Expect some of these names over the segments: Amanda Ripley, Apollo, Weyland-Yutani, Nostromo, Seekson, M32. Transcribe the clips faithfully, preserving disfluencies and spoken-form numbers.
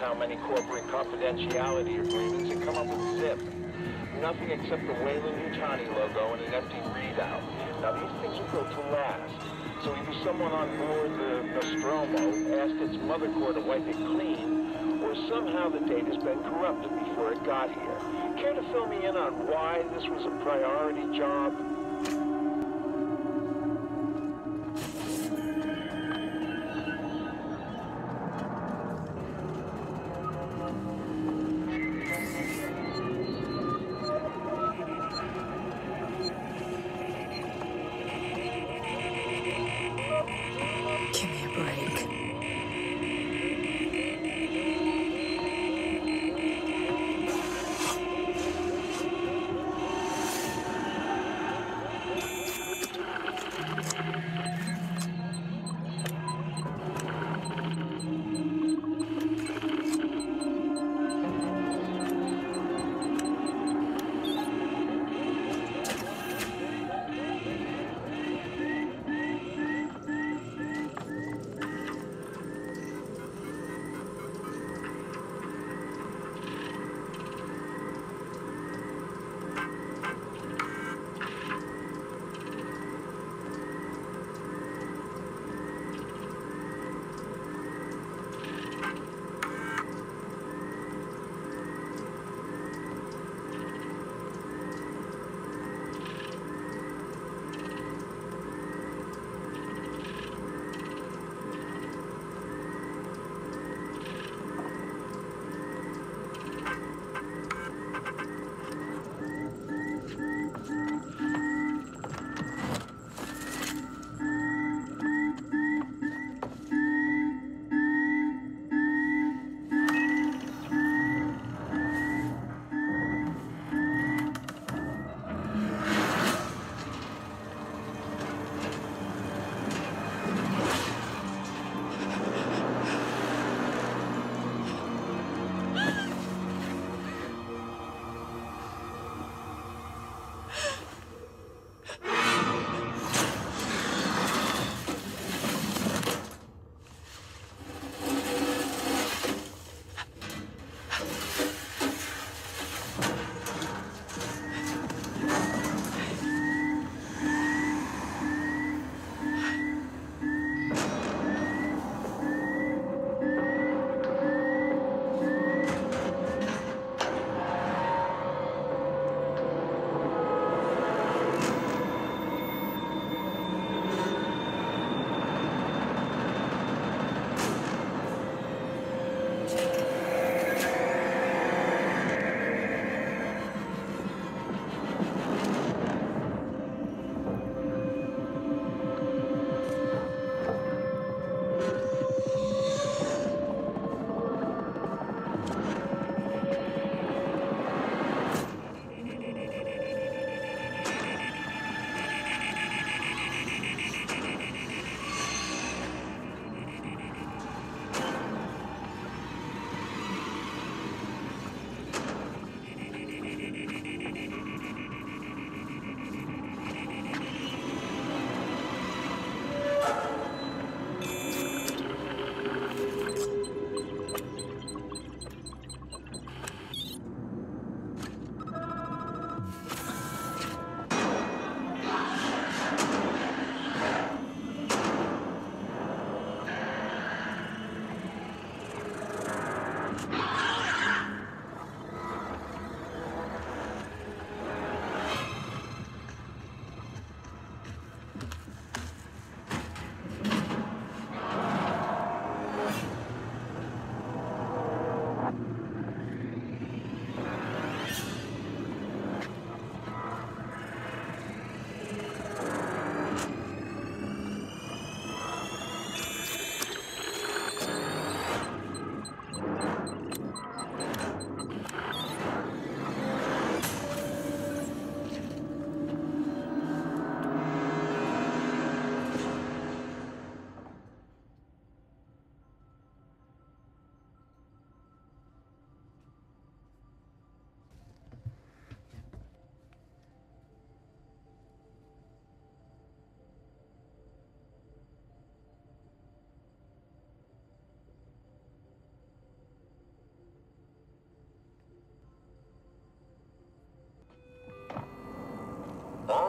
How many corporate confidentiality agreements and come up with zip. Nothing except the Weyland-Yutani logo and an empty readout. Now these things are built to last. So either someone on board the Nostromo asked its mother core to wipe it clean, or somehow the data's been corrupted before it got here. Care to fill me in on why this was a priority job?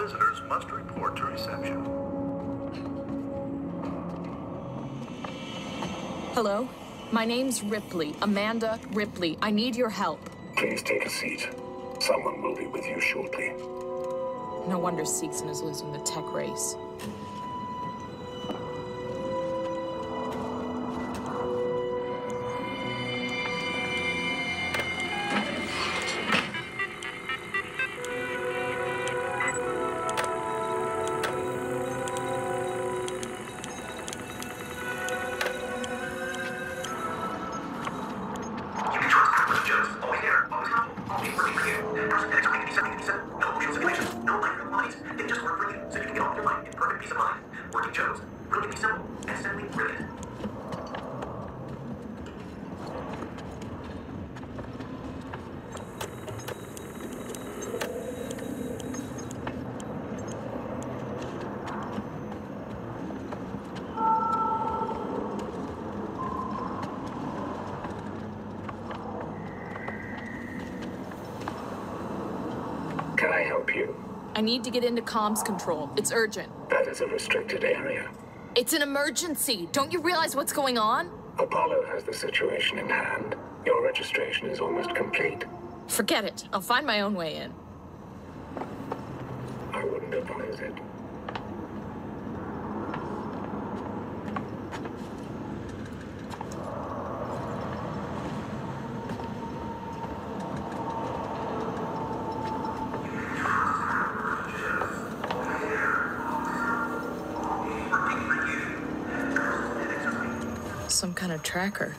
visitors must report to reception. Hello? My name's Ripley, Amanda Ripley. I need your help. Please take a seat. Someone will be with you shortly. No wonder Seekson is losing the tech race. I need to get into comms control. It's urgent. That is a restricted area. It's an emergency. Don't you realize what's going on? Apollo has the situation in hand. Your registration is almost complete. Forget it. I'll find my own way in. I wouldn't advise it. Some kind of tracker.